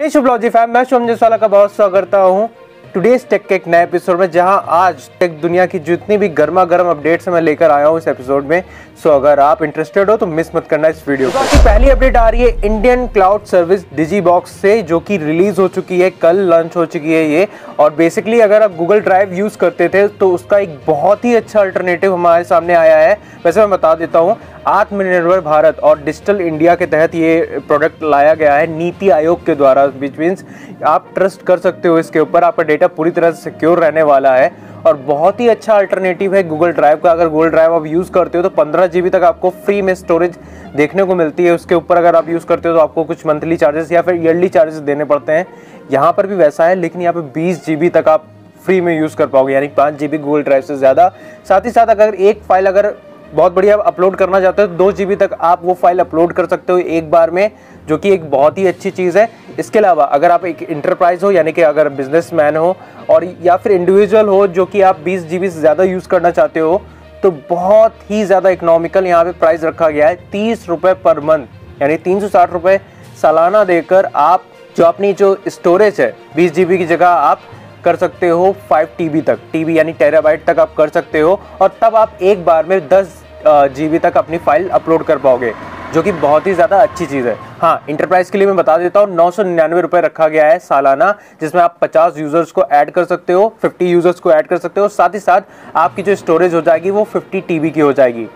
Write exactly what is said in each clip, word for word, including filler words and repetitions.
हे शुभलॉजी fam, मैं शुभम जयसवाला का बहुत स्वागत करता हूँ टुडेज टेक के एक नए एपिसोड में, जहां आज टेक दुनिया की जितनी भी गर्मा गर्म अपडेट्स मैं लेकर आया हूं इस एपिसोड में। सो अगर आप इंटरेस्टेड हो तो मिस मत करना इस वीडियो को। पहली अपडेट आ रही है इंडियन क्लाउड सर्विस डिजीबॉक्स से, जो कि रिलीज हो चुकी है, कल लॉन्च हो चुकी है ये। और बेसिकली अगर आप गूगल ड्राइव यूज़ करते थे तो उसका एक बहुत ही अच्छा अल्टरनेटिव हमारे सामने आया है। वैसे मैं बता देता हूँ, आत्मनिर्भर भारत और डिजिटल इंडिया के तहत ये प्रोडक्ट लाया गया है नीति आयोग के द्वारा, विच मीन्स आप ट्रस्ट कर सकते हो इसके ऊपर, आपका डेटा पूरी तरह से सिक्योर रहने वाला है। और बहुत ही अच्छा अल्टरनेटिव है गूगल ड्राइव का। अगर गूगल ड्राइव आप यूज़ करते हो तो पंद्रह जी बी तक आपको फ्री में स्टोरेज देखने को मिलती है उसके ऊपर। अगर आप यूज़ करते हो तो आपको कुछ मंथली चार्जेस या फिर ईयरली चार्जेस देने पड़ते हैं। यहाँ पर भी वैसा है, लेकिन यहाँ पर बीस जी बी तक आप फ्री में यूज़ कर पाओगे, यानी पाँच जी बी गूगल ड्राइव से ज़्यादा। साथ ही साथ अगर एक फाइल अगर बहुत बढ़िया आप अपलोड करना चाहते हो तो दो जी बी तक आप वो फाइल अपलोड कर सकते हो एक बार में, जो कि एक बहुत ही अच्छी चीज़ है। इसके अलावा अगर आप एक इंटरप्राइज हो, यानी कि अगर बिजनेसमैन हो और या फिर इंडिविजुअल हो, जो कि आप बीस जी बी से ज़्यादा यूज़ करना चाहते हो, तो बहुत ही ज़्यादा इकोनॉमिकल यहाँ पे प्राइस रखा गया है। तीस रुपये पर मंथ, यानी तीन सौ साठ रुपये सालाना देकर आप जो अपनी जो स्टोरेज है बीस जी बी की जगह आप कर सकते हो फाइव टी बी तक, टी बी यानी टेराबाइट तक आप कर सकते हो। और तब आप एक बार में दस जी बी तक अपनी फाइल अपलोड कर पाओगे, जो कि बहुत ही ज़्यादा अच्छी चीज़ है। हाँ, इंटरप्राइज़ के लिए मैं बता देता हूँ नौ सौ निन्यानवे रुपये रखा गया है सालाना, जिसमें आप पचास यूज़र्स को ऐड कर सकते हो, पचास यूज़र्स को ऐड कर सकते हो। साथ ही साथ आपकी जो स्टोरेज हो जाएगी वो पचास टीबी की हो जाएगी।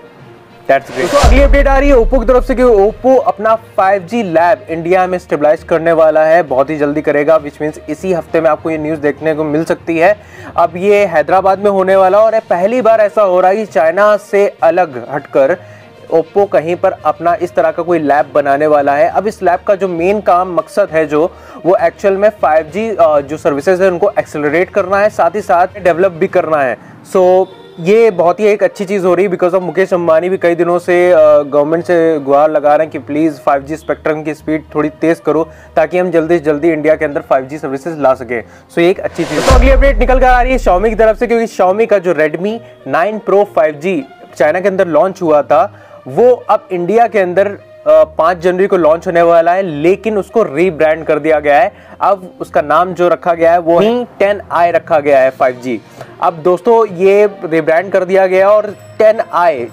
तो अगली अपडेट आ रही है ओप्पो की तरफ से कि ओप्पो अपना फाइव जी लैब इंडिया में स्टेबलाइज करने वाला है, बहुत ही जल्दी करेगा, विच मीन्स इसी हफ्ते में आपको ये न्यूज़ देखने को मिल सकती है। अब ये हैदराबाद में होने वाला, और पहली बार ऐसा हो रहा है कि चाइना से अलग हटकर ओप्पो कहीं पर अपना इस तरह का कोई लैब बनाने वाला है। अब इस लैब का जो मेन काम मकसद है जो वो एक्चुअल में फाइव जी जो सर्विसेज है उनको एक्सेलरेट करना है, साथ ही साथ डेवलप भी करना है। सो so, ये बहुत ही एक अच्छी चीज़ हो रही है, बिकॉज ऑफ मुकेश अंबानी भी कई दिनों से गवर्नमेंट से गुहार लगा रहे हैं कि प्लीज़ फाइव जी स्पेक्ट्रम की स्पीड थोड़ी तेज़ करो, ताकि हम जल्दी से जल्दी इंडिया के अंदर फाइव जी सर्विसेज ला सकें। सो ये एक अच्छी चीज़। तो अगली अपडेट निकल कर आ रही है Xiaomi की तरफ से, क्योंकि Xiaomi का जो Redmi nine Pro five G China के अंदर लॉन्च हुआ था, वो अब इंडिया के अंदर पाँच जनवरी को लॉन्च होने वाला है, लेकिन उसको रीब्रांड कर दिया गया है। अब उसका नाम जो रखा गया है वो Mi टेन आई रखा गया है फाइव जी। अब दोस्तों ये रीब्रांड कर दिया गया, और टेन आई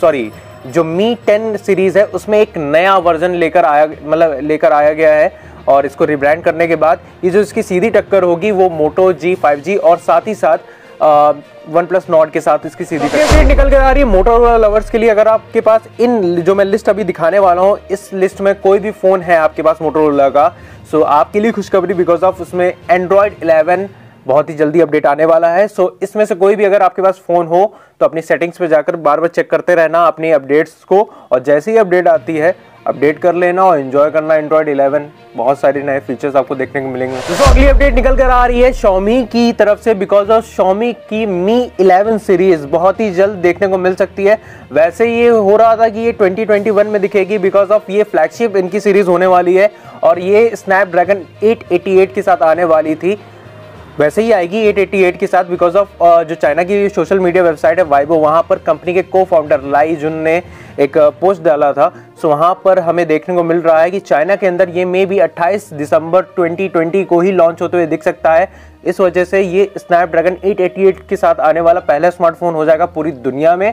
सॉरी जो Mi टेन सीरीज़ है उसमें एक नया वर्जन लेकर आया, मतलब लेकर आया गया है। और इसको रीब्रांड करने के बाद ये जो इसकी सीधी टक्कर होगी वो Moto जी फाइव जी और साथ ही साथ वन प्लस नॉर्ड के साथ इसकी सीधी अपडेट निकल के आ रही है मोटोरोला लवर्स के लिए। अगर आपके पास इन जो मैं लिस्ट अभी दिखाने वाला हूँ, इस लिस्ट में कोई भी फ़ोन है आपके पास मोटोरोला का, सो आपके लिए खुशखबरी, बिकॉज ऑफ उसमें एंड्रॉयड इलेवन बहुत ही जल्दी अपडेट आने वाला है। सो इसमें से कोई भी अगर आपके पास फ़ोन हो तो अपनी सेटिंग्स पे जाकर बार बार चेक करते रहना अपनी अपडेट्स को, और जैसे ही अपडेट आती है अपडेट कर लेना और एंजॉय करना एंड्रॉयड इलेवन। बहुत सारे नए फीचर्स आपको देखने को मिलेंगे। दोस्तों अगली अपडेट निकल कर आ रही है Xiaomi की तरफ से, बिकॉज ऑफ Xiaomi की Mi इलेवन सीरीज़ बहुत ही जल्द देखने को मिल सकती है। वैसे ये हो रहा था कि ये ट्वेंटी ट्वेंटी वन में दिखेगी, बिकॉज ऑफ ये फ्लैगशिप इनकी सीरीज़ होने वाली है, और ये स्नैपड्रैगन एट एटी एट के साथ आने वाली थी। वैसे ही आएगी एट एटी एट के साथ, बिकॉज ऑफ जो चाइना की सोशल मीडिया वेबसाइट है वाइबो, वहाँ पर कंपनी के को फाउंडर लाई जुन ने एक पोस्ट डाला था। सो वहाँ पर हमें देखने को मिल रहा है कि चाइना के अंदर ये मे भी अट्ठाईस दिसंबर ट्वेंटी ट्वेंटी को ही लॉन्च होते हुए दिख सकता है। इस वजह से ये स्नैपड्रैगन एट एटी एट के साथ आने वाला पहला स्मार्टफोन हो जाएगा पूरी दुनिया में।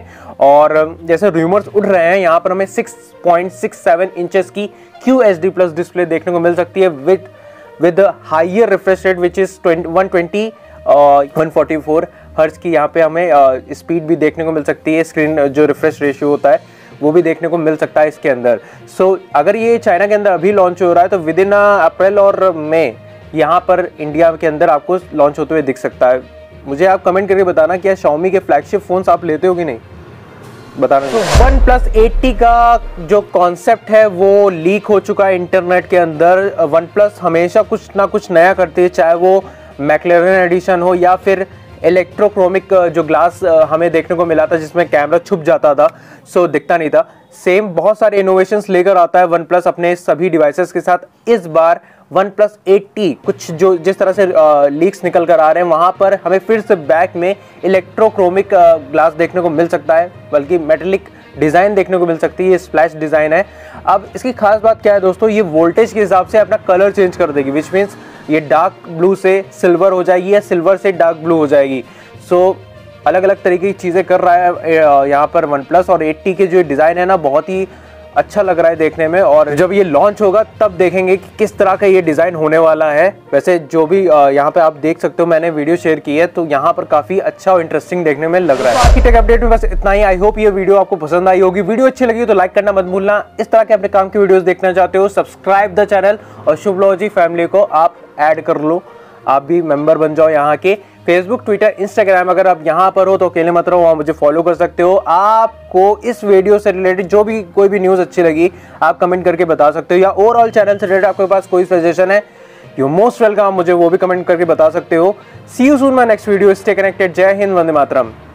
और जैसे रूमर्स उड़ रहे हैं, यहाँ पर हमें six point six seven inches की Q H D plus display देखने को मिल सकती है, with with higher refresh rate which is one twenty one forty four hertz की। यहाँ पे हमें स्पीड uh, भी देखने को मिल सकती है, स्क्रीन जो रिफ्रेश रेशियो होता है वो भी देखने को मिल सकता है इसके अंदर। सो so, अगर ये चाइना के अंदर अभी लॉन्च हो रहा है तो विद इन अप्रैल और मई यहाँ पर इंडिया के अंदर आपको लॉन्च होते हुए दिख सकता है। मुझे आप कमेंट करके बताना कि Xiaomi के फ्लैगशिप फ़ोन्स आप लेते हो कि नहीं, बताना। तो वन प्लस एट टी का जो कॉन्सेप्ट है वो लीक हो चुका है इंटरनेट के अंदर। वन प्लस हमेशा कुछ ना कुछ नया करती है, चाहे वो मैकलेरन एडिशन हो या फिर इलेक्ट्रोक्रोमिक जो ग्लास हमें देखने को मिला था जिसमें कैमरा छुप जाता था, सो दिखता नहीं था। सेम बहुत सारे इनोवेशंस लेकर आता है वन प्लस अपने सभी डिवाइसेस के साथ। इस बार वन प्लस एट टी कुछ जो जिस तरह से लीक्स निकल कर आ रहे हैं, वहाँ पर हमें फिर से बैक में इलेक्ट्रोक्रोमिक ग्लास देखने को मिल सकता है, बल्कि मेटलिक डिज़ाइन देखने को मिल सकती है। ये स्प्लैश डिज़ाइन है। अब इसकी खास बात क्या है दोस्तों, ये वोल्टेज के हिसाब से अपना कलर चेंज कर देगी, विच मीन्स ये डार्क ब्लू से सिल्वर हो जाएगी या सिल्वर से डार्क ब्लू हो जाएगी। सो so, अलग अलग तरीके की चीज़ें कर रहा है यहाँ पर वन प्लस, और एट टी के जो डिज़ाइन है ना बहुत ही अच्छा लग रहा है देखने में। और जब ये लॉन्च होगा तब देखेंगे कि किस तरह का ये डिज़ाइन होने वाला है। वैसे जो भी यहाँ पे आप देख सकते हो मैंने वीडियो शेयर की है, तो यहाँ पर काफ़ी अच्छा और इंटरेस्टिंग देखने में लग रहा है। आज की टेक अपडेट में बस इतना ही। आई होप ये वीडियो आपको पसंद आई होगी। वीडियो अच्छी लगी तो लाइक करना मत भूलना। इस तरह के अपने काम की वीडियोज़ देखना चाहते हो सब्सक्राइब द चैनल, और शुभलॉजी फैमिली को आप ऐड कर लो, आप भी मेम्बर बन जाओ यहाँ के। फेसबुक, ट्विटर, इंस्टाग्राम, अगर आप यहाँ पर हो तो अकेले मत रहो, वहाँ मुझे फॉलो कर सकते हो। आपको इस वीडियो से रिलेटेड जो भी कोई भी न्यूज़ अच्छी लगी आप कमेंट करके बता सकते हो, या ओवरऑल चैनल से रिलेटेड आपके पास कोई सजेशन है यू मोस्ट वेलकम, मुझे वो भी कमेंट करके बता सकते हो। See you soon my next video. Stay connected. जय हिंद, वंदे मातरम।